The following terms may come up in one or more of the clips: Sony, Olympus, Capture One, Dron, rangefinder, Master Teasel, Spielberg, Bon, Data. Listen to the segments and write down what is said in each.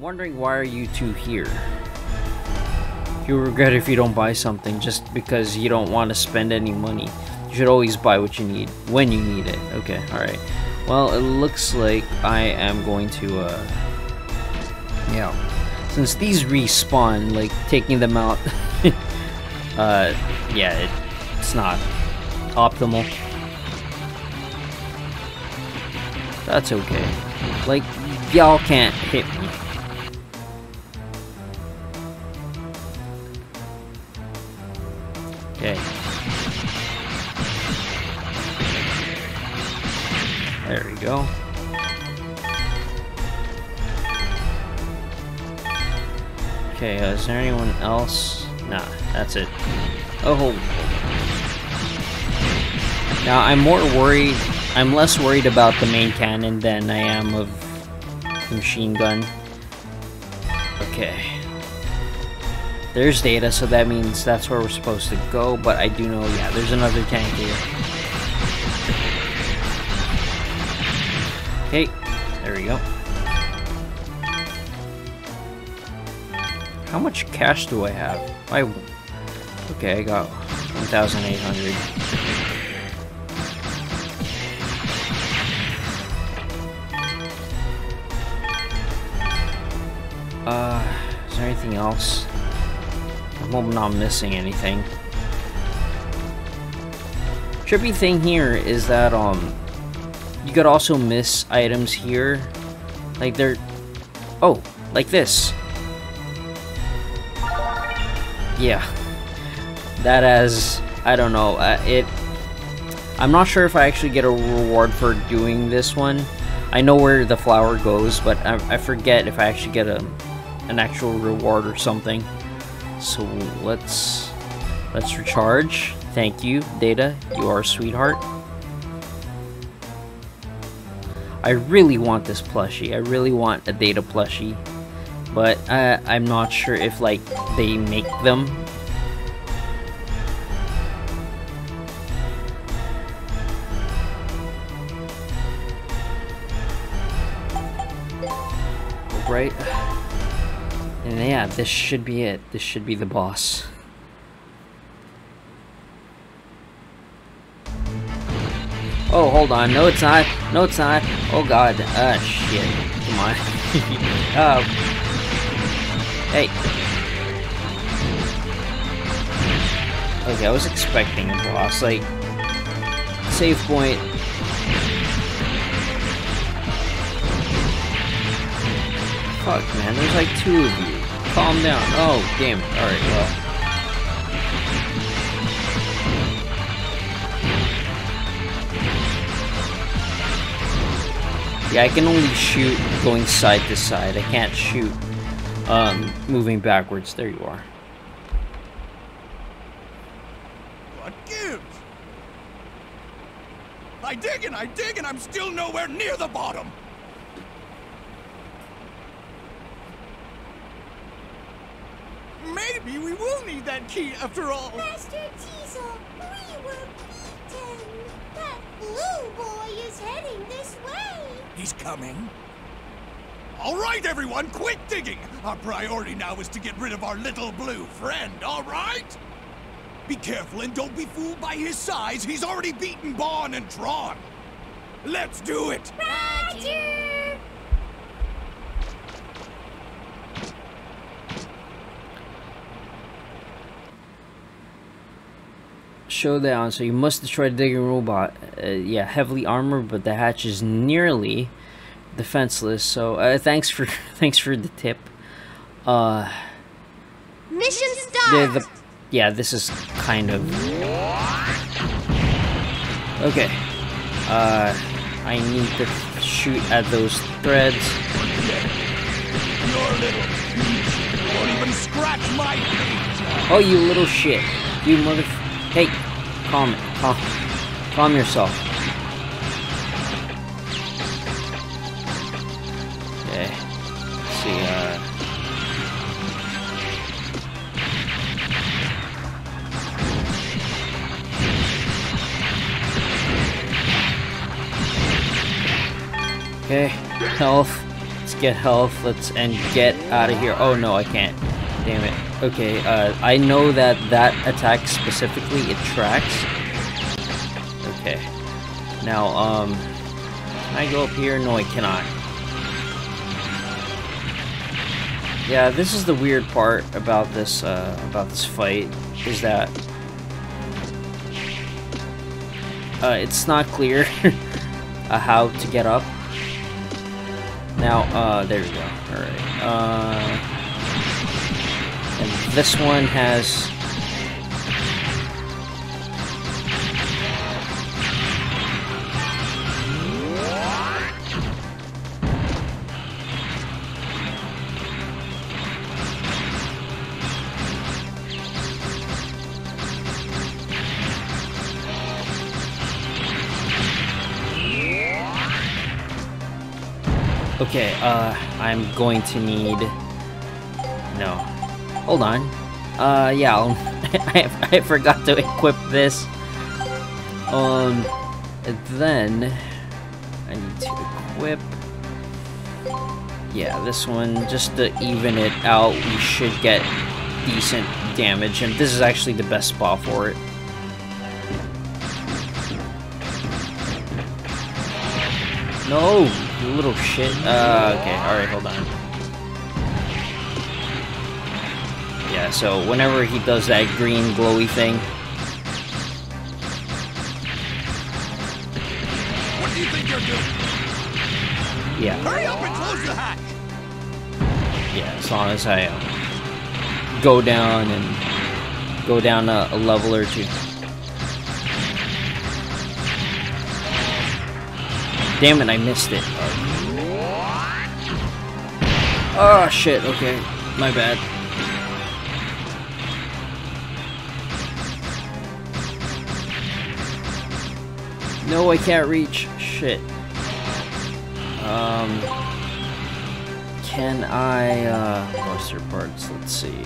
I'm wondering, why are you two here? You'll regret if you don't buy something just because you don't want to spend any money. You should always buy what you need when you need it. Okay, alright. Well, it looks like I am going to, yeah. Since these respawn, like, taking them out, yeah, it's not optimal. That's okay. Like, y'all can't hit me. Okay. There we go. Okay, is there anyone else? Nah, that's it. Oh. Now, I'm less worried about the main cannon than I am of the machine gun. Okay. There's Data, so that means that's where we're supposed to go, but I do know, yeah, there's another tank here. Okay, there we go. How much cash do I have? Okay, I got 1,800. Is there anything else? I'm not missing anything. Trippy thing here is that, you could also miss items here. Like they're... Oh, like this. Yeah. That has... I don't know, I'm not sure if I actually get a reward for doing this one. I know where the flower goes, but I forget if I actually get an actual reward or something. So let's recharge. Thank you, Data. You are a sweetheart. I really want this plushie. I really want a Data plushie, but I'm not sure if like they make them. Right? And yeah, this should be it. This should be the boss. Oh, hold on. No, it's not. No, it's not. Oh, God. Shit. Come on. Hey. Okay, I was expecting a boss. Like, save point. Fuck, man, there's like two of you. Calm down. Oh, damn. Alright, well. Yeah, I can only shoot going side to side. I can't shoot moving backwards. There you are. What gives? I dig, and I'm still nowhere near the bottom! Maybe we will need that key after all. Master Teasel, we were beaten. That blue boy is heading this way. He's coming. All right, everyone, quit digging. Our priority now is to get rid of our little blue friend, all right? Be careful and don't be fooled by his size. He's already beaten Bon and Dron. Let's do it. Roger! Showdown, so you must destroy the digging robot. Yeah, heavily armored, but the hatch is nearly defenseless, so thanks for the tip. Mission start. Yeah, this is kind of okay. I need to shoot at those threads. Your little piece won't even scratch my feet. Oh, you little shit, you motherfucker. Hey, calm yourself. Okay, let's see, okay, health, Let's get health. And get out of here. Oh no, I can't. Damn it. Okay, I know that attack specifically, it tracks. Okay. Now, can I go up here? No, I cannot. Yeah, this is the weird part about this fight, is that it's not clear how to get up. Now, there we go. All right. And this one has. Okay, I'm going to need... No. Hold on. Yeah, I forgot to equip this. And then... I need to equip... Yeah, this one, just to even it out, we should get decent damage, and this is actually the best spot for it. No! You little shit. Okay, alright, hold on. Yeah, so whenever he does that green glowy thing. What do you think you're doing? Yeah. Hurry up and close the hatch! Yeah, as long as I go down and go down a level or two. Damn it, I missed it. Oh shit, okay. My bad. No, I can't reach. Shit. Can I, cluster parts? Let's see.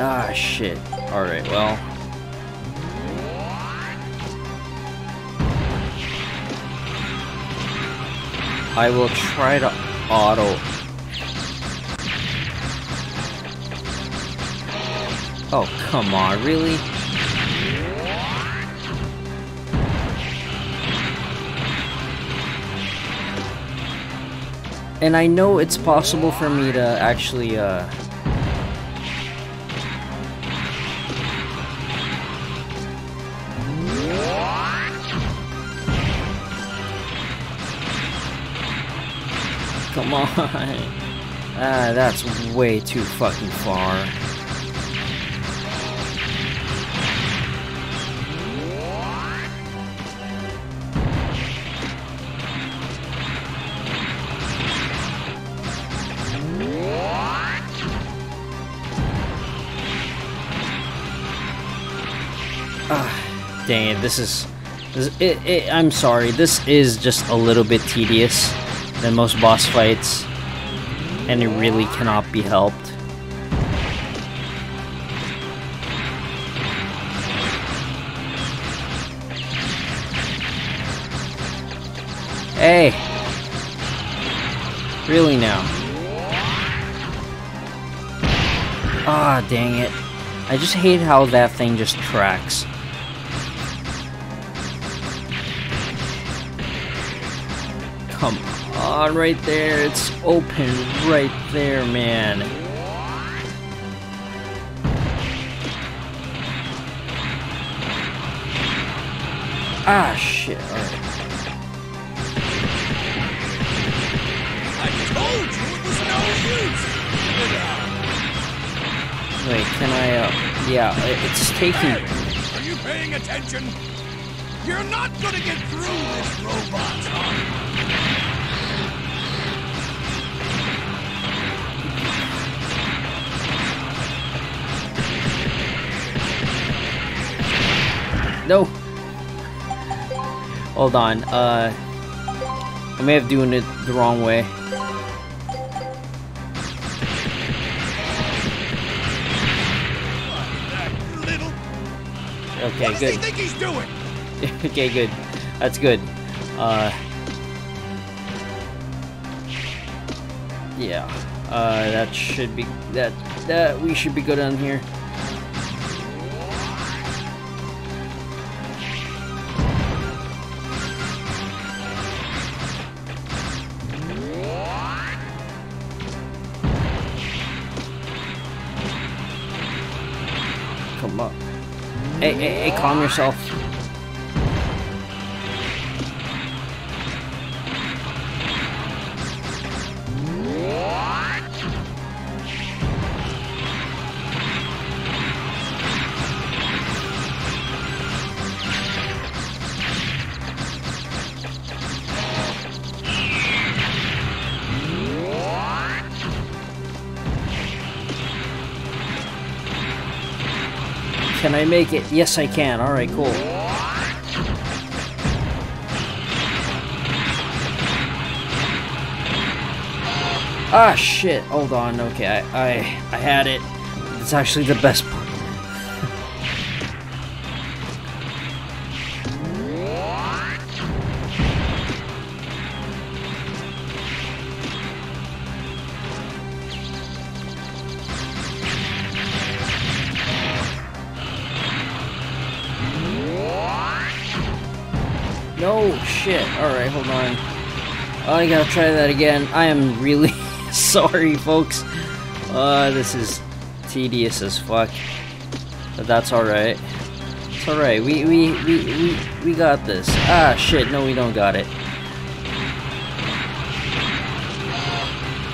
Ah, shit. Alright, well. I will try to auto. Oh, come on, really? And I know it's possible for me to actually, come on. That's way too fucking far. Dang, I'm sorry, this is just a little bit tedious than most boss fights, and it really cannot be helped. Hey! Really now? Ah, dang it. I just hate how that thing just tracks. Come on. Oh, right there, it's open right there, man. Ah, shit. All right. I told you it was no use. Wait, can I, yeah, it's taking... Hey, are you paying attention? You're not gonna get through this, robot, huh? No! Hold on, I may have doing it the wrong way. Okay, what does he think he's doing? Okay, good. That's good. Yeah, that should be that we should be good on here. Come on, hey, calm yourself. Can I make it? Yes, I can. All right, cool. Ah, shit. Hold on. Okay, I had it. It's actually the best part. Oh shit, alright, hold on. I gotta try that again. I am really sorry, folks. This is tedious as fuck. But that's alright. It's alright, we got this. Ah shit, no we don't got it.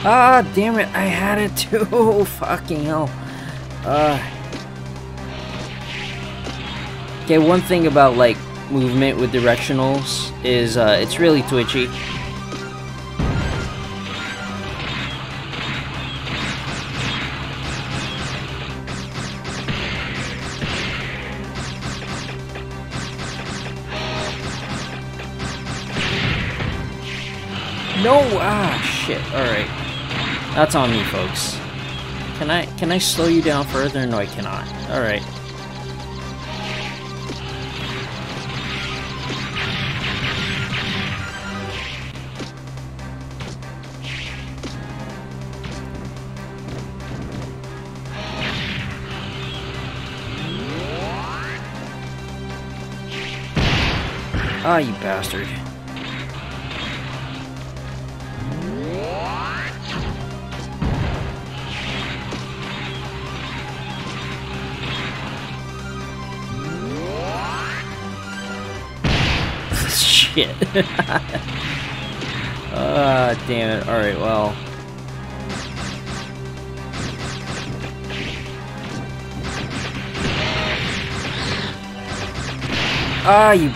Ah damn it, I had it too. Oh, fucking hell. Okay, one thing about like movement with directionals is it's really twitchy. No, ah shit. All right, that's on me, folks. Can I slow you down further? No, I cannot. All right. Ah, you bastard. Shit. Ah, damn it. Alright, well. Ah, you...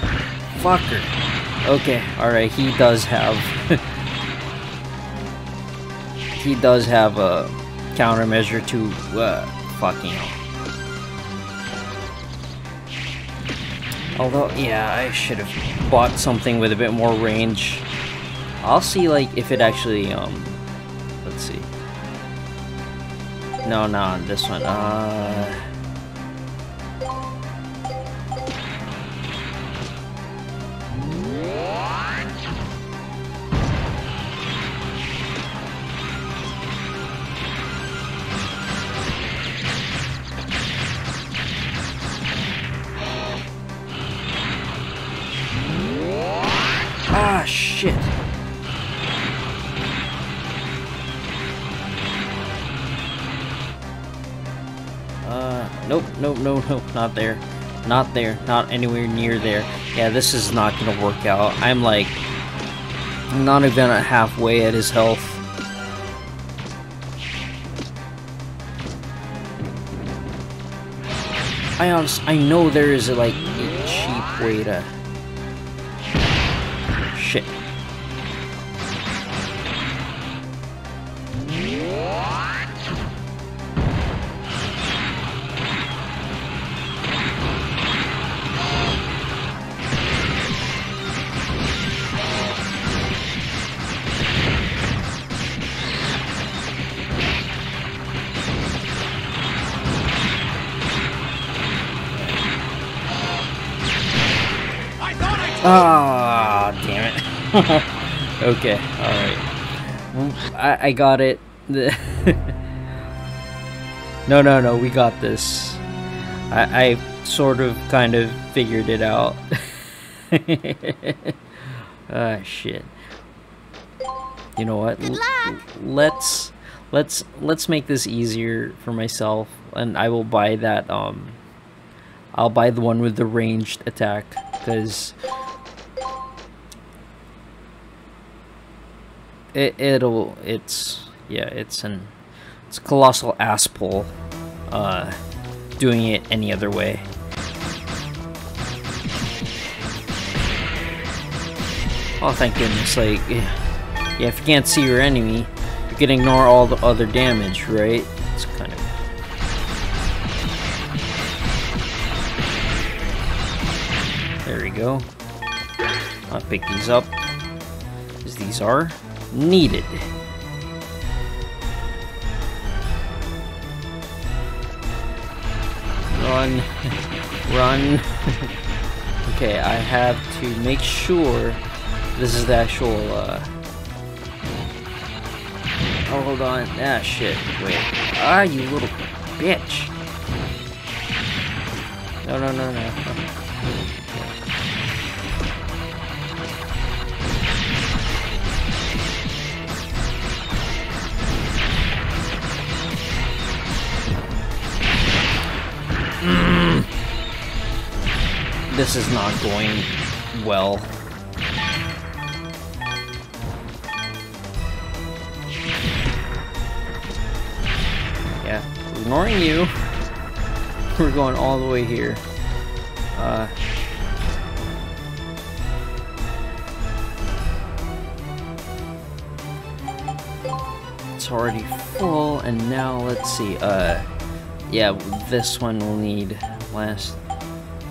fucker. Okay, alright, he does have... he does have a countermeasure to... fucking hell. Although, yeah, I should have bought something with a bit more range. I'll see, like, if it actually, let's see. No, not on this one. Ah, shit. Nope, nope, nope, nope, not there. Not there, not anywhere near there. Yeah, this is not gonna work out. I'm like, not even at halfway at his health. I know there is like a cheap way to... shit. Ah, damn it. Okay, alright. I got it. No, we got this. I sort of kind of figured it out. Ah, shit. You know what? Let's make this easier for myself, and I will buy that. I'll buy the one with the ranged attack, because it's colossal ass pull doing it any other way. Oh, thank goodness. Like, yeah, if you can't see your enemy, you can ignore all the other damage, right? It's kind of... There we go. I'll pick these up, because these are needed. Run. Run. Okay, I have to make sure... This is the actual, Oh, hold on. Ah, shit. Wait. Ah, you little bitch. No. This is not going well. Ignoring you, we're going all the way here. It's already full, and now let's see. Yeah, this one will need last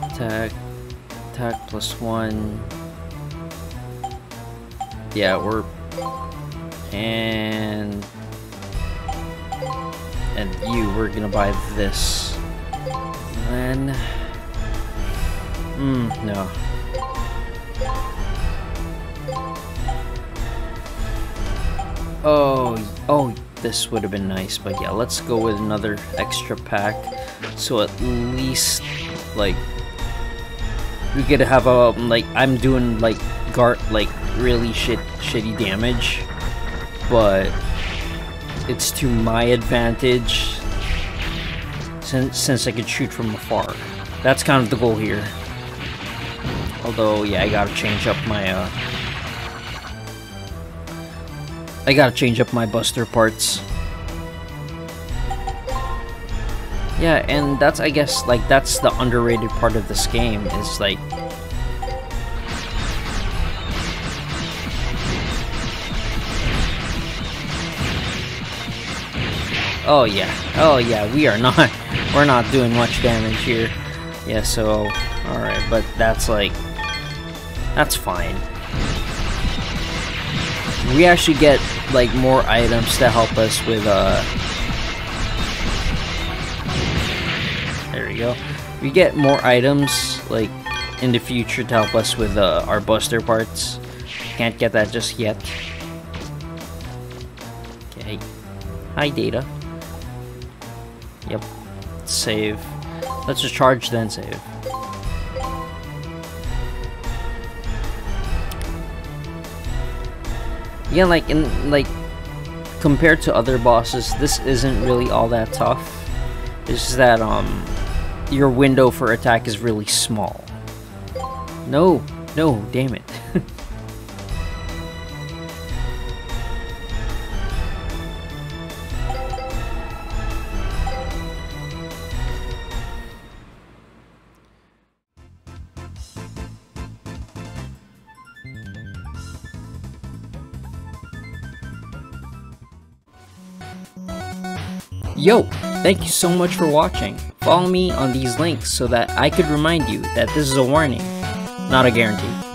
attack, attack plus one. Yeah, we're and you were gonna buy this. Then, no. Oh, this would have been nice, but yeah, let's go with another extra pack. So at least, like, we could have a like I'm doing like really shitty damage, but it's to my advantage since I can shoot from afar. That's kind of the goal here. Although, yeah, I gotta change up my buster parts. Yeah, and that's, I guess, like, that's the underrated part of this game, is like... Oh yeah, we're not doing much damage here. Yeah, so, alright, but that's like, that's fine. We actually get, like, more items to help us with, there we go. We get more items, like, in the future to help us with, our buster parts. Can't get that just yet. Okay. Hi, Data. Yep. Save. Let's just charge then save. Yeah, like compared to other bosses, this isn't really all that tough. It's just that your window for attack is really small. No, damn it. Yo, thank you so much for watching. Follow me on these links so that I could remind you that this is a warning, not a guarantee.